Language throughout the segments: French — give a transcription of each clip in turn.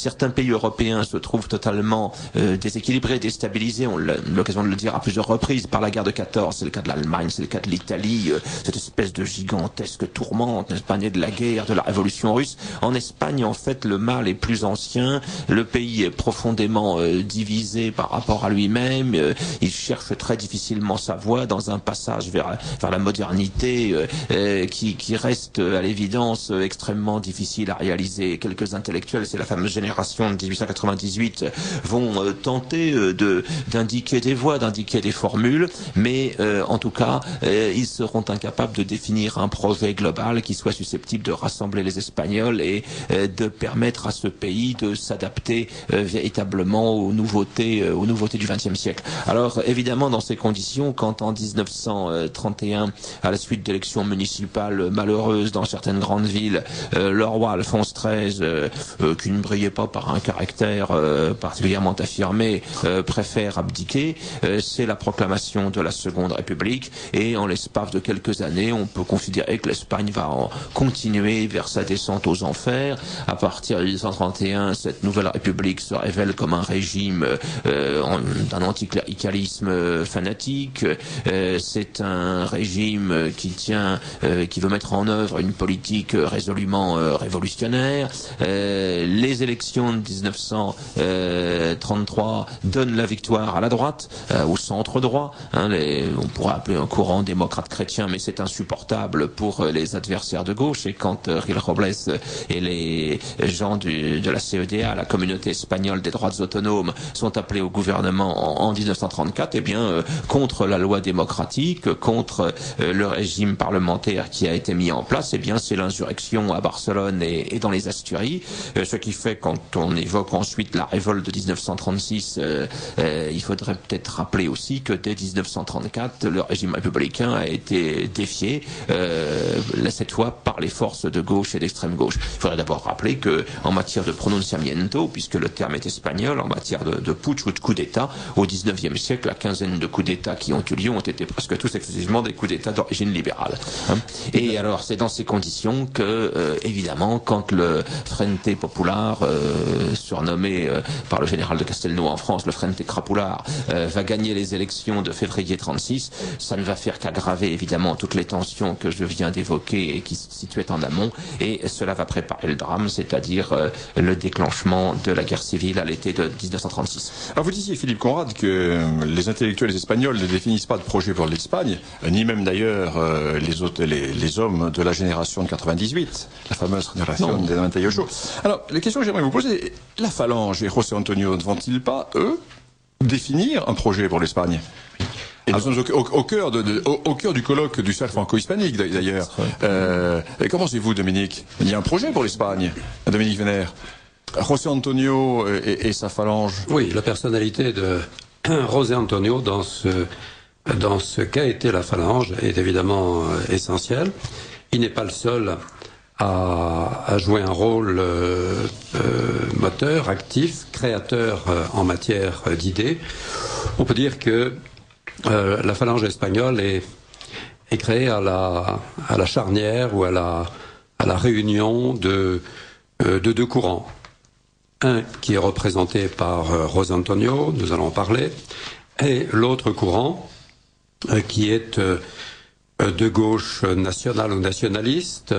certains pays européens se trouvent totalement déséquilibrés, déstabilisés, on a l'occasion de le dire à plusieurs reprises, par la guerre de 14, c'est le cas de l'Allemagne, c'est le cas de l'Italie, cette espèce de gigantesque tourmente, n'est-ce pas, née de la guerre, de la révolution russe. En Espagne, en fait, le mal est plus ancien, le pays est profondément divisé par rapport à lui-même, il cherche très difficilement sa voie dans un passage vers la modernité qui reste à l'évidence extrêmement difficile à réaliser. Quelques intellectuels, c'est la fameuse génération de 1898, vont tenter d'indiquer des voies, d'indiquer des formules, mais en tout cas, ils seront incapables de définir un projet global qui soit susceptible de rassembler les Espagnols et de permettre à ce pays de s'adapter véritablement aux nouveautés du XXe siècle. Alors évidemment, dans ces conditions, quand en 1931, à la suite d'élections municipales malheureuses dans certaines grandes villes, le roi Alphonse XIII, qui ne brillait pas par un caractère particulièrement affirmé, préfère abdiquer, c'est la proclamation de la Seconde République, et en l'espace de quelques années, on peut considérer que l'Espagne va continuer vers sa descente aux enfers. À partir de 1831, cette nouvelle République se révèle comme un régime d'un anticléricalisme fanatique. C'est un régime qui veut mettre en œuvre une politique résolument révolutionnaire. Les élections de 1933 donnent la victoire à la droite, au centre droit. Hein, on pourrait appeler un courant démocrate chrétien, mais c'est insupportable pour les adversaires de gauche. Et quand Gil Robles et les gens de la CEDA, la communauté espagnole des droites autonomes, sont appelés au gouvernement en 1934, eh bien, contre la loi démocratique, contre le régime parlementaire qui a été mis en place, eh bien, c'est l'insurrection à Barcelone et dans les Asturies. Ce qui fait, quand on évoque ensuite la révolte de 1936, il faudrait peut-être rappeler aussi que dès 1934, le régime républicain a été défié, cette fois par les forces de gauche et d'extrême gauche. Il faudrait d'abord rappeler que, en matière de pronunciamiento, puisque le terme est espagnol, en matière de putsch ou de coup d'État, au 19e siècle, la quinzaine de coups d'État qui ont eu lieu ont été presque tous exclusivement des coups d'État d'origine libérale. Et alors, c'est dans ces conditions que, évidemment, quand le Frente Popular, surnommé par le général de Castelnau en France, le Frente Crapular, va gagner les élections de février 36, ça ne va faire qu'aggraver évidemment toutes les tensions que je viens d'évoquer et qui se situaient en amont, et cela va préparer le drame, c'est-à-dire le déclenchement de la guerre civile à l'été de 1936. Alors vous disiez, Philippe Conrad, que les intellectuels espagnols ne définissent pas de projet pour l'Espagne, ni même d'ailleurs les hommes de la génération de 98, la fameuse génération des Manteilloso. Alors, la question que j'aimerais vous poser, la Phalange et José Antonio ne vont-ils pas, eux, définir un projet pour l'Espagne ? Au cœur du colloque du cercle franco-hispanique, d'ailleurs. Comment pensez-vous, Dominique ? Il y a un projet pour l'Espagne, Dominique Vénère. José Antonio et sa Phalange. Oui, la personnalité de José Antonio dans ce qu'a été la Phalange est évidemment essentielle. Il n'est pas le seul à jouer un rôle moteur, actif, créateur en matière d'idées. On peut dire que la Phalange espagnole est créée à la charnière ou à la réunion de deux courants. Un qui est représenté par José Antonio, nous allons en parler, et l'autre courant qui est de gauche nationale ou nationaliste,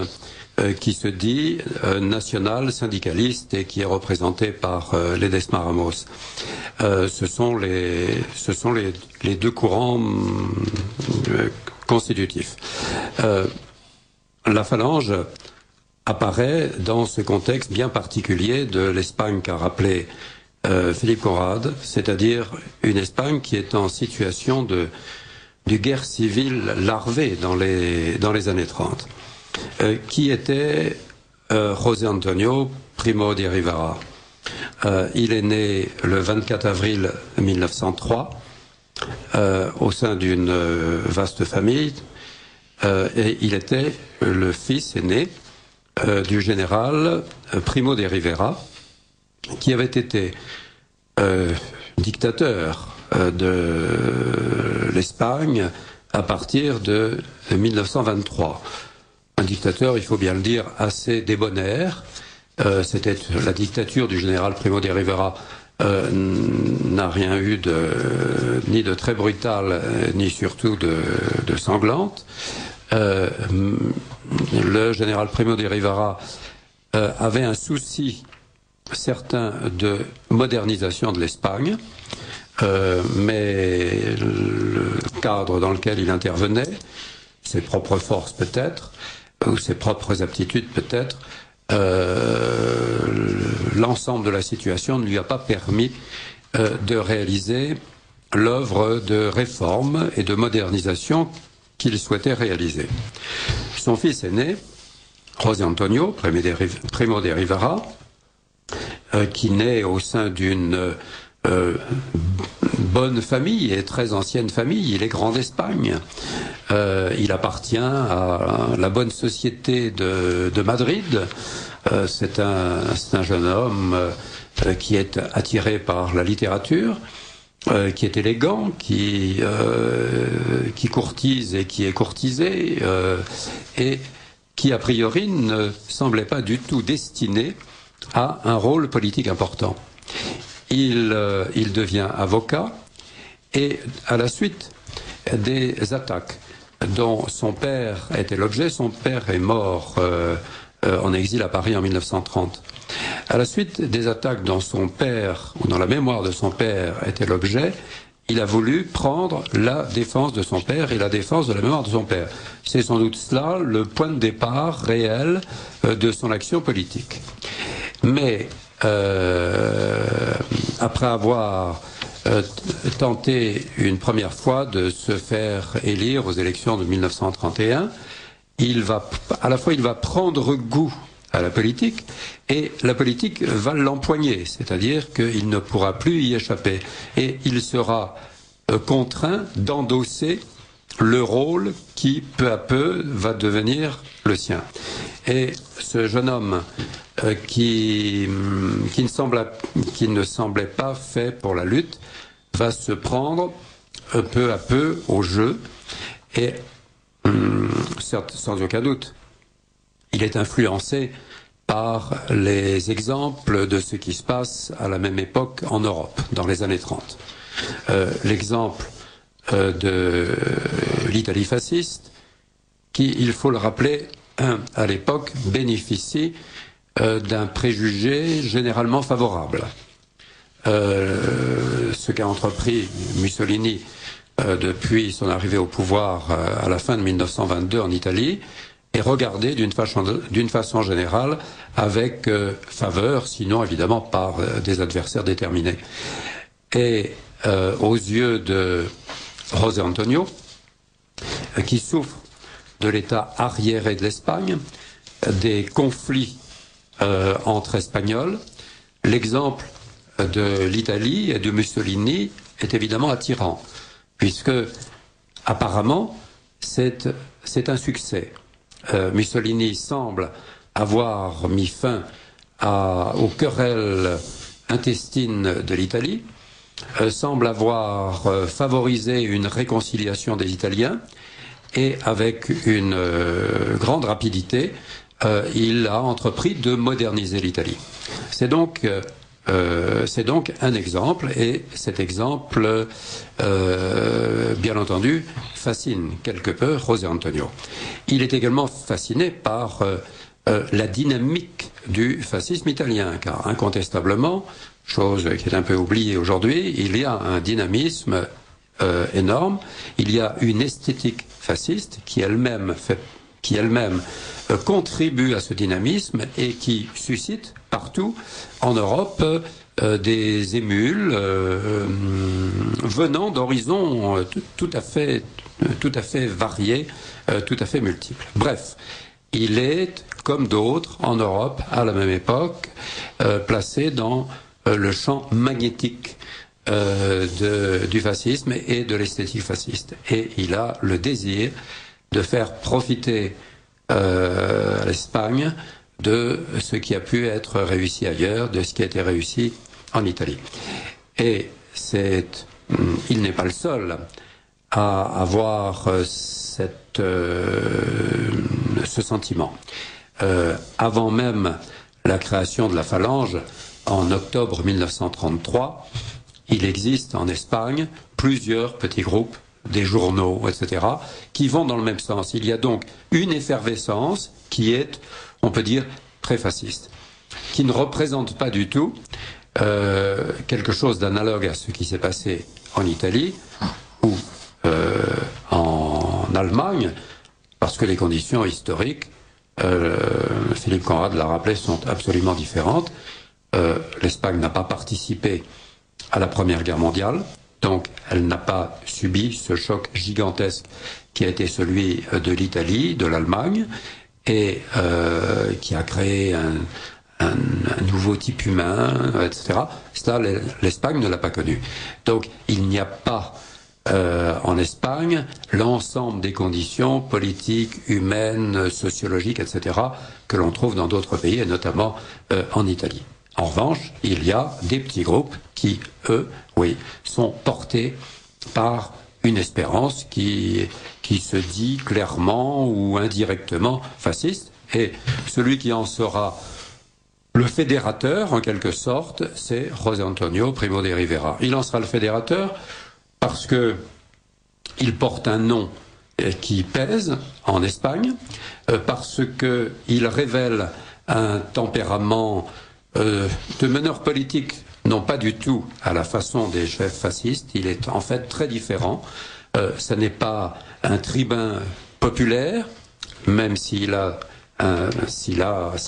qui se dit national syndicaliste et qui est représenté par Ledesma Ramos. Ce sont les deux courants constitutifs. La Phalange apparaît dans ce contexte bien particulier de l'Espagne qu'a rappelé Philippe Conrad, c'est-à-dire une Espagne qui est en situation de guerre civile larvée dans les années 30. Qui était José Antonio Primo de Rivera. Il est né le 24 avril 1903 au sein d'une vaste famille et il était le fils aîné du général Primo de Rivera, qui avait été dictateur de l'Espagne à partir de 1923. Un dictateur, il faut bien le dire, assez débonnaire, C'était la dictature du général Primo de Rivera. N'a rien eu de, ni de très brutal, ni surtout de sanglante. Le général Primo de Rivera avait un souci certain de modernisation de l'Espagne, mais le cadre dans lequel il intervenait, ses propres forces peut-être, ou ses propres aptitudes peut-être, l'ensemble de la situation ne lui a pas permis de réaliser l'œuvre de réforme et de modernisation qu'il souhaitait réaliser. Son fils aîné, José Antonio Primo de Rivera, qui naît au sein d'une bonne famille et très ancienne famille, il est grand d'Espagne. Il appartient à la bonne société de Madrid. C'est un jeune homme qui est attiré par la littérature, qui est élégant, qui courtise et qui est courtisé, et qui a priori ne semblait pas du tout destiné à un rôle politique important. Il devient avocat et à la suite des attaques dont son père était l'objet, son père est mort en exil à Paris en 1930. À la suite des attaques dont son père, ou dans la mémoire de son père, était l'objet, il a voulu prendre la défense de son père et la défense de la mémoire de son père. C'est sans doute cela le point de départ réel de son action politique. Mais après avoir tenté une première fois de se faire élire aux élections de 1931, il va prendre goût à la politique et la politique va l'empoigner, c'est-à-dire qu'il ne pourra plus y échapper et il sera contraint d'endosser le rôle qui, peu à peu, va devenir le sien. Et ce jeune homme qui ne semblait pas fait pour la lutte va se prendre peu à peu au jeu et, certes, sans aucun doute, il est influencé par les exemples de ce qui se passe à la même époque en Europe, dans les années 30. L'exemple de l'Italie fasciste, qui, il faut le rappeler, à l'époque, bénéficie d'un préjugé généralement favorable. Ce qu'a entrepris Mussolini depuis son arrivée au pouvoir à la fin de 1922 en Italie est regardé d'une façon générale avec faveur, sinon évidemment par des adversaires déterminés. Et aux yeux de José Antonio, qui souffre de l'état arriéré de l'Espagne, des conflits entre Espagnols, l'exemple de l'Italie et de Mussolini est évidemment attirant, puisque apparemment c'est un succès. Mussolini semble avoir mis fin aux querelles intestines de l'Italie, semble avoir favorisé une réconciliation des Italiens et avec une grande rapidité, il a entrepris de moderniser l'Italie. C'est donc un exemple et cet exemple, bien entendu, fascine quelque peu José Antonio. Il est également fasciné par la dynamique du fascisme italien, car incontestablement, chose qui est un peu oubliée aujourd'hui, il y a un dynamisme énorme, il y a une esthétique fasciste qui elle-même contribue à ce dynamisme et qui suscite partout en Europe des émules venant d'horizons tout à fait variés, tout à fait multiples. Bref, il est, comme d'autres en Europe à la même époque, placé dans le champ magnétique du fascisme et de l'esthétique fasciste. Et il a le désir de faire profiter l'Espagne de ce qui a pu être réussi ailleurs, de ce qui a été réussi en Italie. Et il n'est pas le seul à avoir ce sentiment. Avant même la création de la Phalange en octobre 1933, il existe en Espagne plusieurs petits groupes, des journaux, etc., qui vont dans le même sens. Il y a donc une effervescence qui est, on peut dire, très fasciste, qui ne représente pas du tout quelque chose d'analogue à ce qui s'est passé en Italie ou en Allemagne, parce que les conditions historiques, Philippe Conrad l'a rappelé, sont absolument différentes. L'Espagne n'a pas participé à la Première Guerre mondiale, donc elle n'a pas subi ce choc gigantesque qui a été celui de l'Italie, de l'Allemagne, et qui a créé un nouveau type humain, etc. Cela, l'Espagne ne l'a pas connu. Donc il n'y a pas en Espagne l'ensemble des conditions politiques, humaines, sociologiques, etc. que l'on trouve dans d'autres pays, et notamment en Italie. En revanche, il y a des petits groupes qui, eux, oui, sont portés par une espérance qui se dit clairement ou indirectement fasciste. Et celui qui en sera le fédérateur, en quelque sorte, c'est José Antonio Primo de Rivera. Il en sera le fédérateur parce que il porte un nom qui pèse en Espagne, parce que il révèle un tempérament de meneur politique, non pas du tout à la façon des chefs fascistes. Il est en fait très différent. Ce n'est pas un tribun populaire, même s'il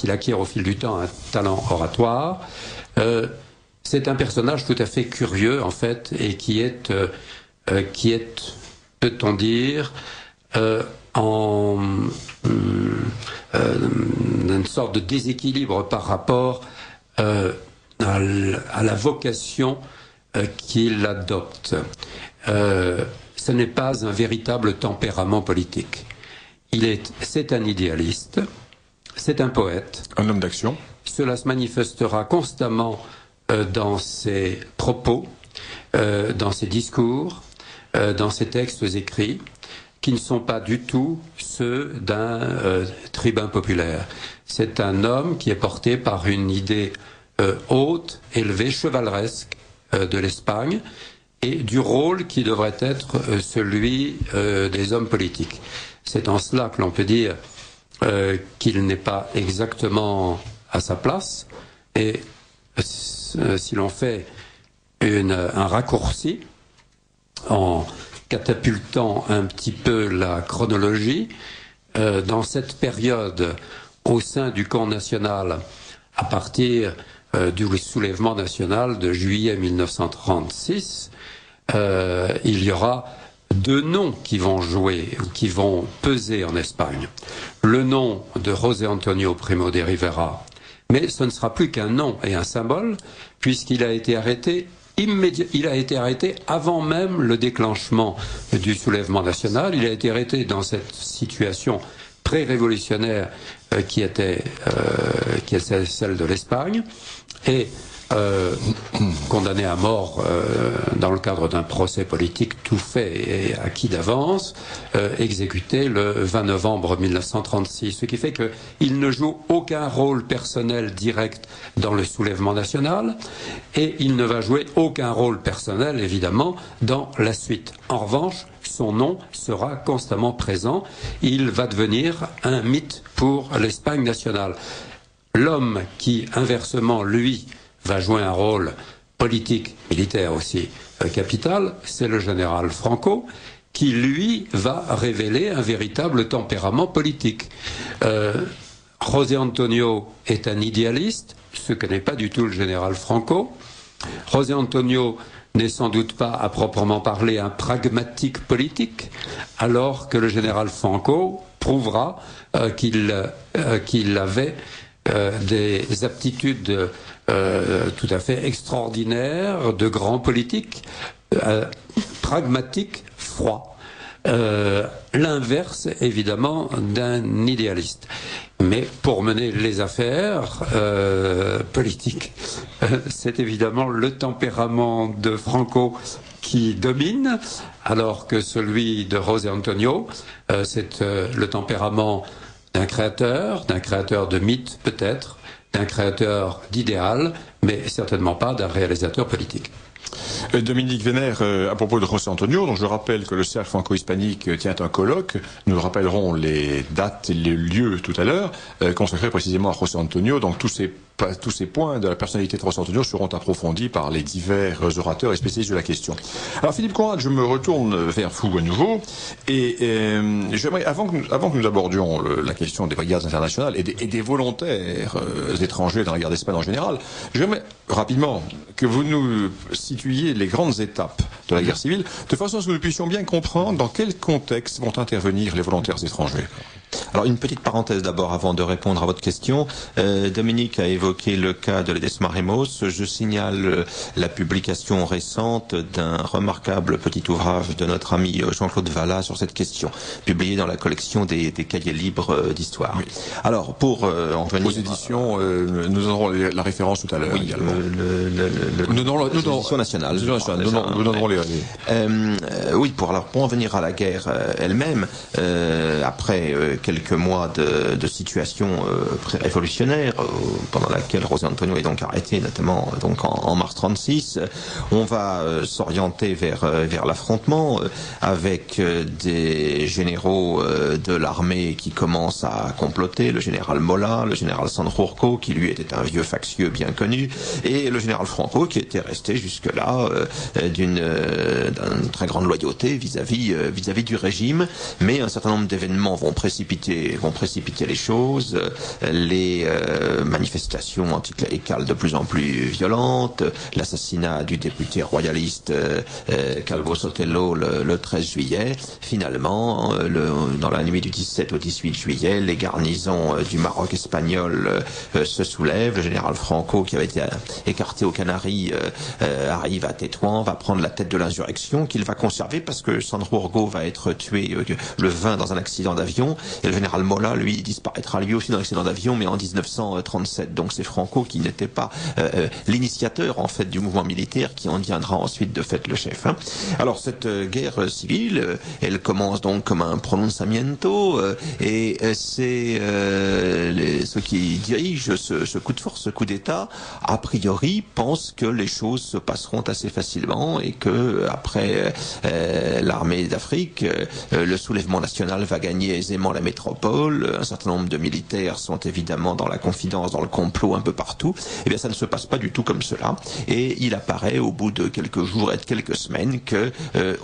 acquiert au fil du temps un talent oratoire. C'est un personnage tout à fait curieux, en fait, et qui est, peut-on dire, une sorte de déséquilibre par rapport à la vocation qu'il adopte. Ce n'est pas un véritable tempérament politique. C'est un idéaliste, c'est un poète. Un homme d'action. Cela se manifestera constamment dans ses propos, dans ses discours, dans ses textes écrits, qui ne sont pas du tout ceux d'un tribun populaire. C'est un homme qui est porté par une idée haute, élevée, chevaleresque de l'Espagne et du rôle qui devrait être celui des hommes politiques. C'est en cela que l'on peut dire qu'il n'est pas exactement à sa place, et si l'on fait un raccourci en catapultant un petit peu la chronologie, dans cette période au sein du camp national, à partir du soulèvement national de juillet 1936, il y aura deux noms qui vont jouer, qui vont peser en Espagne. Le nom de José Antonio Primo de Rivera, mais ce ne sera plus qu'un nom et un symbole, puisqu'il a été arrêté avant même le déclenchement du soulèvement national. Il a été arrêté dans cette situation pré-révolutionnaire qui était celle de l'Espagne, et condamné à mort dans le cadre d'un procès politique tout fait et acquis d'avance, exécuté le 20 novembre 1936, ce qui fait qu'il ne joue aucun rôle personnel direct dans le soulèvement national, et il ne va jouer aucun rôle personnel, évidemment, dans la suite. En revanche, son nom sera constamment présent. Il va devenir un mythe pour l'Espagne nationale. L'homme qui, inversement, lui, va jouer un rôle politique, militaire aussi, capital, c'est le général Franco, qui, lui, va révéler un véritable tempérament politique. José Antonio est un idéaliste, ce que n'est pas du tout le général Franco. José Antonio n'est sans doute pas, à proprement parler, un pragmatique politique, alors que le général Franco prouvera qu'il avait des aptitudes tout à fait extraordinaires de grand politique, pragmatique, froid. L'inverse, évidemment, d'un idéaliste. Mais pour mener les affaires politiques, c'est évidemment le tempérament de Franco qui domine, alors que celui de José Antonio, c'est le tempérament d'un créateur de mythes peut-être, d'un créateur d'idéal, mais certainement pas d'un réalisateur politique. Dominique Vénère, à propos de José Antonio, dont je rappelle que le cercle franco-hispanique tient un colloque, nous rappellerons les dates et les lieux tout à l'heure, consacrés précisément à José Antonio, donc tous ces points de la personnalité de José Antonio seront approfondis par les divers orateurs et spécialistes de la question. Alors Philippe Conrad, je me retourne vers vous à nouveau, et j'aimerais, avant que nous abordions la question des brigades internationales et des volontaires étrangers dans la guerre d'Espagne en général, j'aimerais rapidement que vous nous situiez les grandes étapes de la guerre civile, de façon à ce que nous puissions bien comprendre dans quel contexte vont intervenir les volontaires étrangers. Alors une petite parenthèse d'abord avant de répondre à votre question. Dominique a évoqué le cas de Ledesma Ramos. Je signale la publication récente d'un remarquable petit ouvrage de notre ami Jean-Claude Vallat sur cette question, publié dans la collection des cahiers libres d'histoire. Oui. Alors pour en venir... Aux éditions, nous aurons la référence tout à l'heure. Oui, l'édition nationale. Nous donnerons les... oui, pour en venir à la guerre elle-même, après... quelques mois de situation révolutionnaire pendant laquelle José Antonio est donc arrêté, notamment donc en mars 36. On va s'orienter vers l'affrontement avec des généraux de l'armée qui commencent à comploter, le général Mola, le général Sanjurjo, qui lui était un vieux factieux bien connu, et le général Franco, qui était resté jusque-là d'une très grande loyauté vis-à-vis du régime. Mais un certain nombre d'événements vont précipiter les choses, les manifestations anticléricales de plus en plus violentes, l'assassinat du député royaliste Calvo Sotelo le 13 juillet. Finalement, dans la nuit du 17 au 18 juillet, les garnisons du Maroc espagnol se soulèvent. Le général Franco, qui avait été écarté aux Canaries, arrive à Tétouan, va prendre la tête de l'insurrection, qu'il va conserver parce que Sanjurjo va être tué le 20 dans un accident d'avion. Et le général Mola, lui, disparaîtra lui aussi dans l'accident d'avion, mais en 1937. Donc c'est Franco qui n'était pas l'initiateur, en fait, du mouvement militaire, qui en deviendra ensuite, de fait, le chef. Hein. Alors cette guerre civile, elle commence donc comme un pronunciamiento, et c'est ceux qui dirigent ce coup de force, ce coup d'État, a priori, pensent que les choses se passeront assez facilement et que, après l'armée d'Afrique, le soulèvement national va gagner aisément la métropole, un certain nombre de militaires sont évidemment dans la confidence, dans le complot un peu partout. Eh bien ça ne se passe pas du tout comme cela, et il apparaît au bout de quelques jours et de quelques semaines que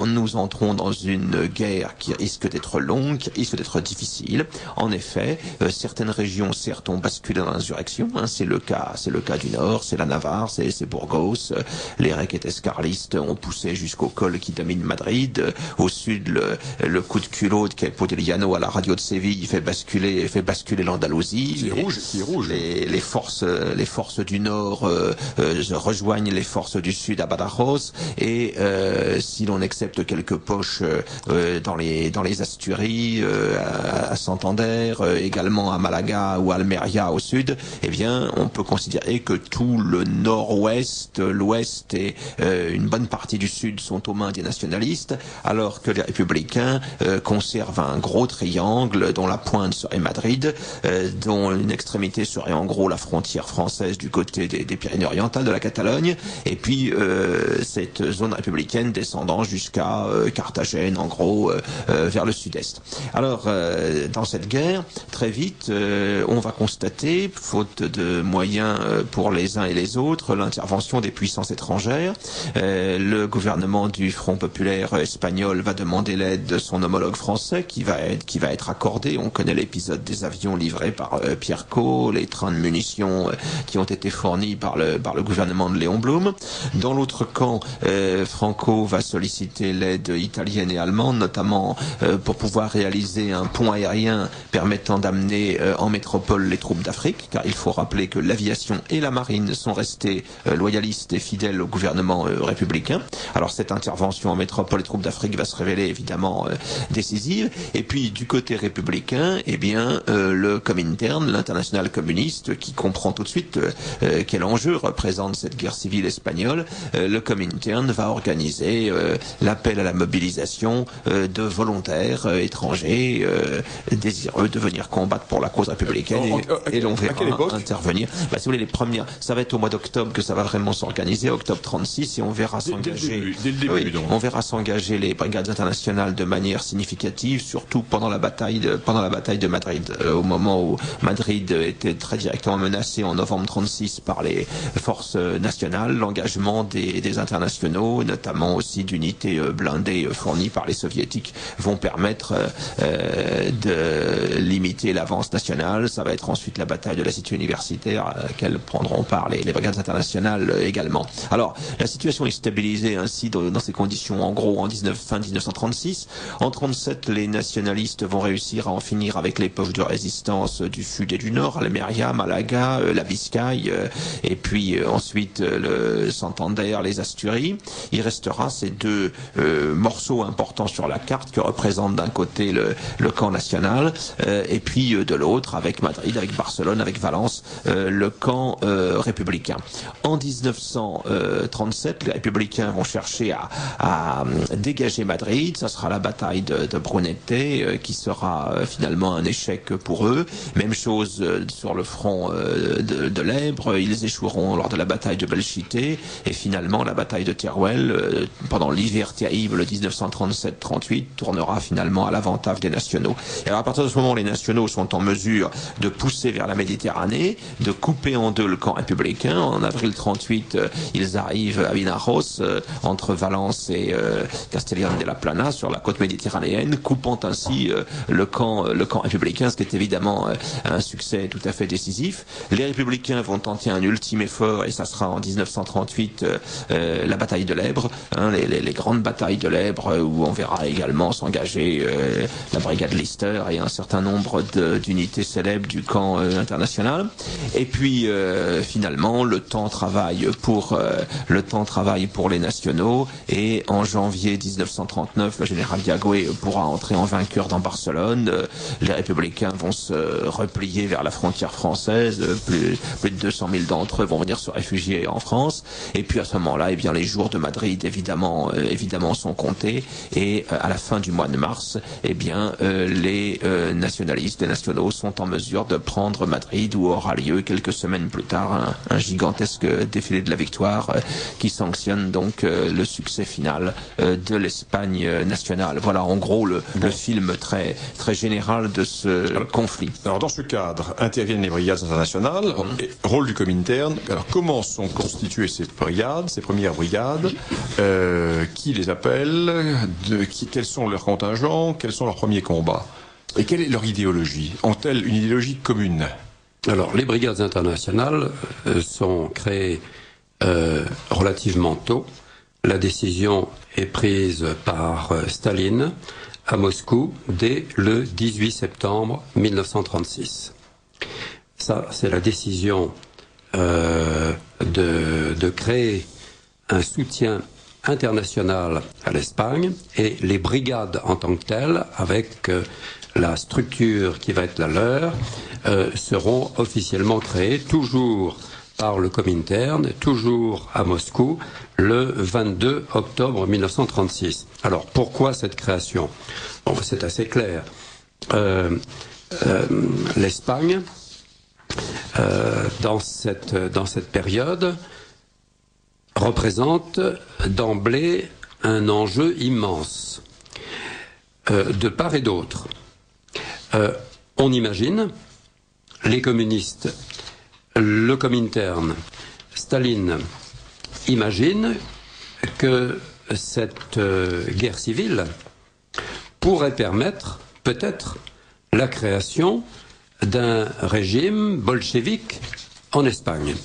nous entrons dans une guerre qui risque d'être longue, qui risque d'être difficile. En effet, certaines régions certes ont basculé dans l'insurrection, hein, c'est le cas du Nord, c'est la Navarre, c'est Burgos, les requetes carlistes ont poussé jusqu'au col qui domine Madrid, au sud le coup de culot de Capodelliano à la radio de Séville fait basculer l'Andalousie. C'est rouge. Les forces du Nord rejoignent les forces du Sud à Badajoz, et si l'on accepte quelques poches dans les Asturies, à Santander, également à Malaga ou à Almeria au Sud, eh bien on peut considérer que tout le Nord-Ouest, l'Ouest et une bonne partie du Sud sont aux mains des nationalistes, alors que les républicains conservent un gros triangle dont la pointe serait Madrid, dont une extrémité serait en gros la frontière française du côté des Pyrénées-Orientales, de la Catalogne, et puis cette zone républicaine descendant jusqu'à Cartagène, en gros, vers le sud-est. Alors, dans cette guerre, très vite, on va constater, faute de moyens pour les uns et les autres, l'intervention des puissances étrangères. Le gouvernement du Front populaire espagnol va demander l'aide de son homologue français, qui va être accordé. On connaît l'épisode des avions livrés par Pirco, les trains de munitions qui ont été fournis par le gouvernement de Léon Blum. Dans l'autre camp, Franco va solliciter l'aide italienne et allemande, notamment pour pouvoir réaliser un pont aérien permettant d'amener en métropole les troupes d'Afrique, car il faut rappeler que l'aviation et la marine sont restées loyalistes et fidèles au gouvernement républicain. Alors cette intervention en métropole, les troupes d'Afrique, va se révéler évidemment décisive. Et puis du côté républicain, républicain, eh bien, le Comintern, l'international communiste, qui comprend tout de suite quel enjeu représente cette guerre civile espagnole, le Comintern va organiser l'appel à la mobilisation de volontaires étrangers désireux de venir combattre pour la cause républicaine, et l'on verra intervenir. Bah, si vous voulez, les premières, ça va être au mois d'octobre que ça va vraiment s'organiser, octobre 36, et on verra s'engager. Oui, on verra s'engager les brigades internationales de manière significative, surtout pendant la bataille de Madrid, au moment où Madrid était très directement menacée en novembre 36 par les forces nationales, l'engagement des internationaux, notamment aussi d'unités blindées fournies par les soviétiques, vont permettre de limiter l'avance nationale. Ça va être ensuite la bataille de la cité universitaire à laquelle prendront part les brigades internationales également. Alors, la situation est stabilisée ainsi dans ces conditions, en gros, en fin 1936. En 37, les nationalistes vont réussir à en finir avec les poches de résistance du sud et du nord, Almeria, Malaga, la Biscaye, et puis ensuite le Santander, les Asturies. Il restera ces deux morceaux importants sur la carte que représentent d'un côté le camp national, et puis de l'autre, avec Madrid, avec Barcelone, avec Valence, le camp républicain. En 1937, les républicains vont chercher à dégager Madrid. Ça sera la bataille de Brunete, qui sera finalement un échec pour eux. Même chose sur le front de l'Ebre. Ils échoueront lors de la bataille de Belchité, et finalement la bataille de Teruel, pendant l'hiver terrible 1937-38, tournera finalement à l'avantage des nationaux. Et alors, à partir de ce moment, les nationaux sont en mesure de pousser vers la Méditerranée, de couper en deux le camp républicain. En avril 38, ils arrivent à Vinaros, entre Valence et Castellane de la Plana, sur la côte méditerranéenne, coupant ainsi le camp républicain, ce qui est évidemment un succès tout à fait décisif. Les républicains vont tenter un ultime effort, et ça sera en 1938, la bataille de l'Ebre, hein, les grandes batailles de l'Ebre, où on verra également s'engager la brigade Lister et un certain nombre d'unités célèbres du camp international. Et puis finalement, le temps travaille pour les nationaux, et en janvier 1939, le général Diagoué pourra entrer en vainqueur dans Barcelone. Les républicains vont se replier vers la frontière française. Plus de 200 000 d'entre eux vont venir se réfugier en France. Et puis à ce moment-là, eh bien, les jours de Madrid, évidemment, sont comptés. Et à la fin du mois de mars, eh bien, les nationaux sont en mesure de prendre Madrid, où aura lieu quelques semaines plus tard un gigantesque défilé de la victoire qui sanctionne donc le succès final de l'Espagne nationale. Voilà en gros le film très, très général de ce conflit. Alors, dans ce cadre, interviennent les brigades internationales. Rôle du Comintern. Alors, comment sont constituées ces brigades, ces premières brigades, qui les appelle, quels sont leurs contingents, quels sont leurs premiers combats, et quelle est leur idéologie? Ont-elles une idéologie commune? Alors, les brigades internationales sont créées relativement tôt. La décision est prise par Staline à Moscou dès le 18 septembre 1936. Ça, c'est la décision de créer un soutien international à l'Espagne, et les brigades en tant que telles, avec la structure qui va être la leur, seront officiellement créées, toujours par le Comintern, toujours à Moscou, le 22 octobre 1936. Alors, pourquoi cette création? Bon, c'est assez clair. L'Espagne, dans cette période, représente d'emblée un enjeu immense, de part et d'autre. On imagine les communistes, le Comintern, Staline imagine que cette guerre civile pourrait permettre peut-être la création d'un régime bolchevique en Espagne.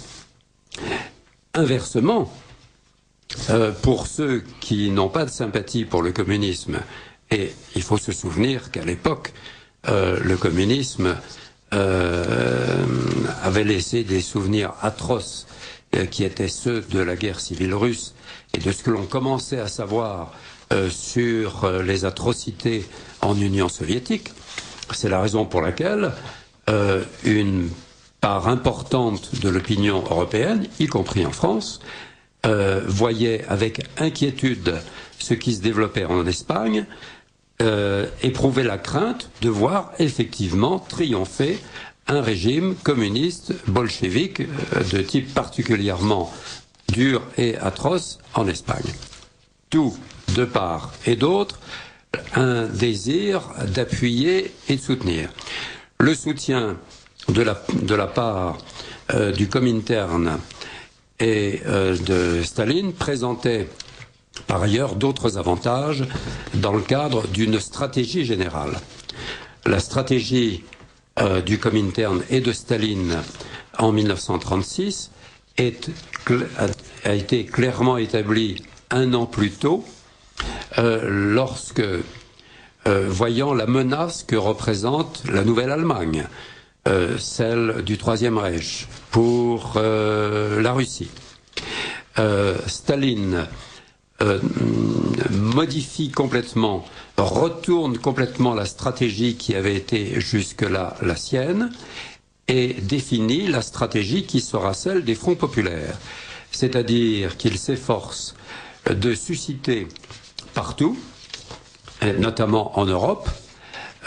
Inversement, pour ceux qui n'ont pas de sympathie pour le communisme, et il faut se souvenir qu'à l'époque, le communisme avait laissé des souvenirs atroces qui étaient ceux de la guerre civile russe et de ce que l'on commençait à savoir sur les atrocités en Union soviétique. C'est la raison pour laquelle une part importante de l'opinion européenne, y compris en France, voyait avec inquiétude ce qui se développait en Espagne, éprouvait la crainte de voir effectivement triompher un régime communiste, bolchevique, de type particulièrement dur et atroce en Espagne. Tout, de part et d'autre, un désir d'appuyer et de soutenir. Le soutien de la part du Comintern et de Staline présentait par ailleurs d'autres avantages dans le cadre d'une stratégie générale. La stratégie du Comintern et de Staline en 1936 a été clairement établie un an plus tôt, lorsque, voyant la menace que représente la Nouvelle-Allemagne, celle du Troisième Reich, pour la Russie, Staline modifie complètement, retourne complètement la stratégie qui avait été jusque-là la sienne et définit la stratégie qui sera celle des fronts populaires. C'est-à-dire qu'il s'efforce de susciter partout, et notamment en Europe,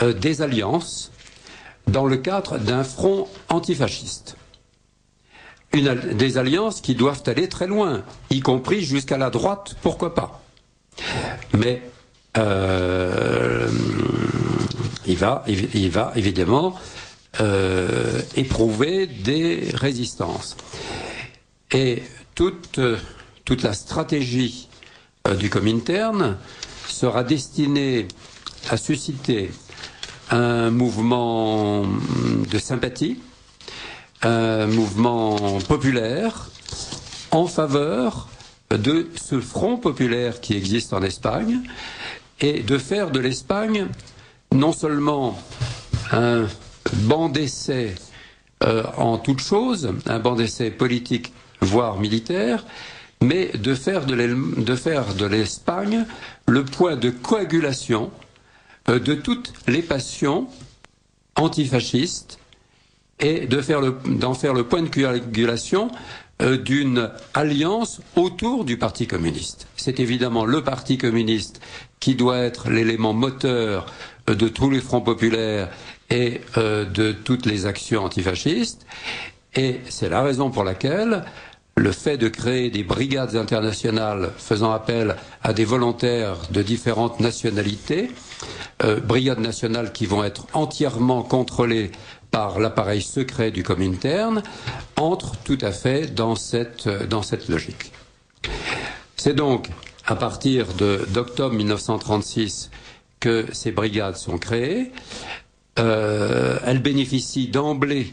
des alliances dans le cadre d'un front antifasciste. Des alliances qui doivent aller très loin, y compris jusqu'à la droite, pourquoi pas. Mais il va évidemment éprouver des résistances. Et toute la stratégie du Comintern sera destinée à susciter un mouvement de sympathie, un mouvement populaire en faveur de ce front populaire qui existe en Espagne et de faire de l'Espagne non seulement un banc d'essai en toute chose, un banc d'essai politique voire militaire, mais de faire de l'Espagne le point de coagulation de toutes les passions antifascistes et d'en faire le point de coagulation d'une alliance autour du Parti communiste. C'est évidemment le Parti communiste qui doit être l'élément moteur de tous les fronts populaires et de toutes les actions antifascistes. Et c'est la raison pour laquelle le fait de créer des brigades internationales faisant appel à des volontaires de différentes nationalités, brigades nationales qui vont être entièrement contrôlées par l'appareil secret du Comintern, entre tout à fait dans cette logique. C'est donc à partir d'octobre 1936 que ces brigades sont créées. Elles bénéficient d'emblée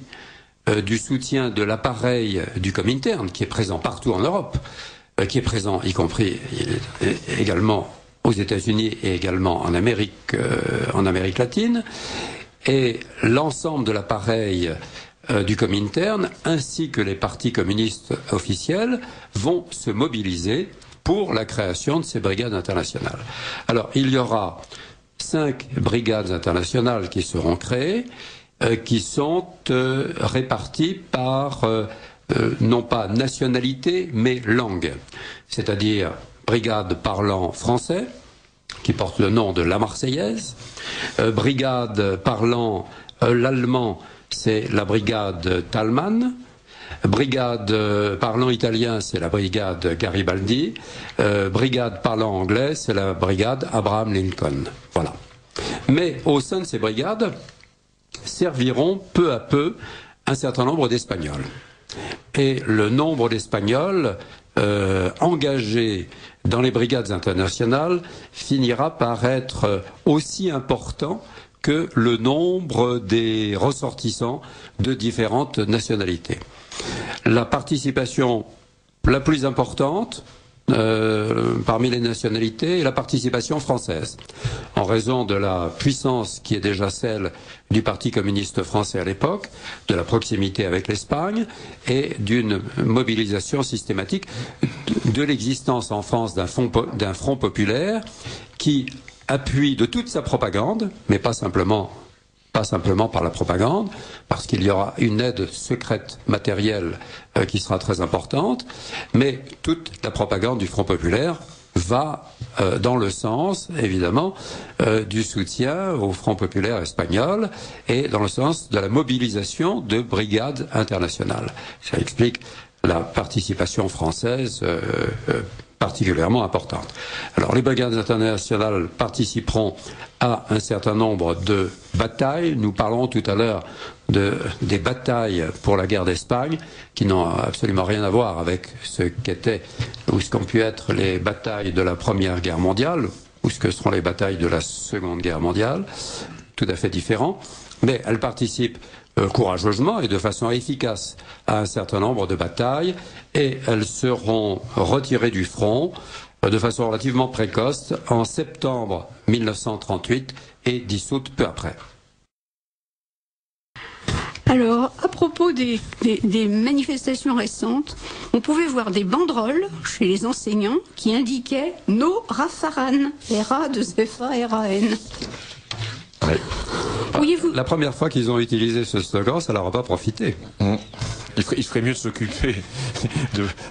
du soutien de l'appareil du Comintern, qui est présent partout en Europe, qui est présent y compris également aux États-Unis et également en Amérique latine. Et l'ensemble de l'appareil du Comintern, ainsi que les partis communistes officiels, vont se mobiliser pour la création de ces brigades internationales. Alors, il y aura 5 brigades internationales qui seront créées, qui sont réparties par, non pas nationalité, mais langue. C'est-à-dire, brigade parlant français, qui porte le nom de La Marseillaise, brigade parlant l'allemand, c'est la brigade Talman, brigade parlant italien, c'est la brigade Garibaldi, brigade parlant anglais, c'est la brigade Abraham Lincoln. Voilà. Mais au sein de ces brigades serviront peu à peu un certain nombre d'Espagnols. Et le nombre d'Espagnols engagés dans les brigades internationales finira par être aussi important que le nombre des ressortissants de différentes nationalités. La participation la plus importante parmi les nationalités est la participation française, en raison de la puissance qui est déjà celle du Parti communiste français à l'époque, de la proximité avec l'Espagne et d'une mobilisation systématique de l'existence en France d'un front populaire qui appuie de toute sa propagande, mais pas simplement pas simplement par la propagande, parce qu'il y aura une aide secrète matérielle qui sera très importante, mais toute la propagande du Front populaire va dans le sens, évidemment, du soutien au Front populaire espagnol et dans le sens de la mobilisation de brigades internationales. Ça explique la participation française particulièrement importante. Alors les brigades internationales participeront à un certain nombre de batailles. Nous parlons tout à l'heure des batailles pour la guerre d'Espagne qui n'ont absolument rien à voir avec ce qu'étaient ou ce qu'ont pu être les batailles de la Première Guerre mondiale ou ce que seront les batailles de la Seconde Guerre mondiale, tout à fait différent, mais elles participent courageusement et de façon efficace à un certain nombre de batailles et elles seront retirées du front de façon relativement précoce en septembre 1938 et dissoutes peu après. Alors, à propos des manifestations récentes, on pouvait voir des banderoles chez les enseignants qui indiquaient « No Rafaran », R-A-2-F-A-R-A-N. Ouais. La première fois qu'ils ont utilisé ce slogan, ça leur a pas profité. Mmh. Il ferait mieux de s'occuper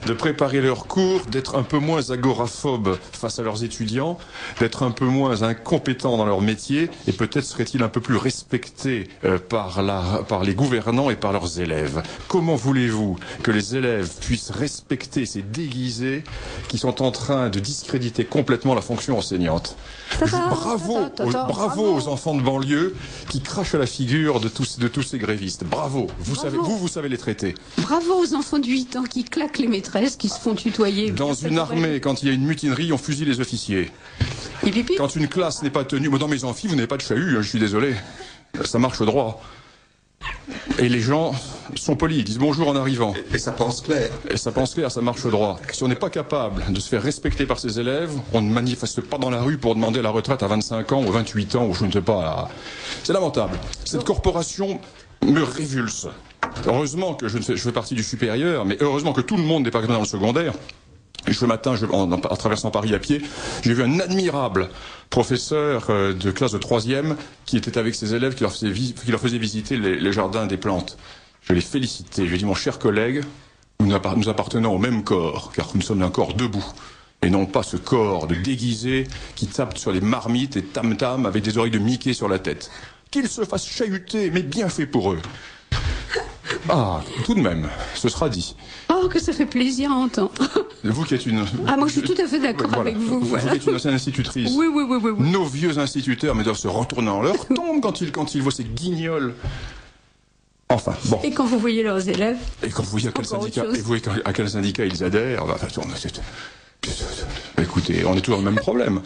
de préparer leurs cours, d'être un peu moins agoraphobes face à leurs étudiants, d'être un peu moins incompétents dans leur métier, et peut-être serait-il un peu plus respecté par les gouvernants et par leurs élèves. Comment voulez-vous que les élèves puissent respecter ces déguisés qui sont en train de discréditer complètement la fonction enseignante? Bravo aux enfants de banlieue qui crachent à la figure de tous ces grévistes. Bravo, vous savez les traiter. Bravo aux enfants de 8 ans qui claquent les maîtresses, qui se font tutoyer. Dans une armée, quand il y a une mutinerie, on fusille les officiers. Et pipi. Quand une classe n'est pas tenue... Dans mes amphis, vous n'avez pas de chahut, je suis désolé. Ça marche au droit. Et les gens sont polis, ils disent bonjour en arrivant. Et ça pense clair. Et ça pense clair, ça marche au droit. Si on n'est pas capable de se faire respecter par ses élèves, on ne manifeste pas dans la rue pour demander la retraite à 25 ans ou 28 ans, ou je ne sais pas. C'est lamentable. Cette corporation me révulse. Heureusement que je fais partie du supérieur, mais heureusement que tout le monde n'est pas dans le secondaire. Et ce matin, en traversant Paris à pied, j'ai vu un admirable professeur de classe de 3e qui était avec ses élèves, qui leur faisait visiter les jardins des plantes. Je l'ai félicité, je lui ai dit, mon cher collègue, nous appartenons au même corps, car nous sommes un corps debout. Et non pas ce corps de déguisé qui tape sur les marmites et tam-tam avec des oreilles de Mickey sur la tête. Qu'ils se fassent chahuter, mais bien fait pour eux. Ah, tout de même, ce sera dit. Oh, que ça fait plaisir à entendre. Vous qui êtes une... Ah, moi je suis tout à fait d'accord avec vous. Vous êtes une ancienne institutrice. Oui. Nos vieux instituteurs, mais doivent se retourner en leur tombe quand ils voient ces guignols. Enfin, bon. Et quand vous voyez leurs élèves. Et quand vous voyez à quel syndicat ils adhèrent. Bah, écoutez, on est toujours dans le même problème.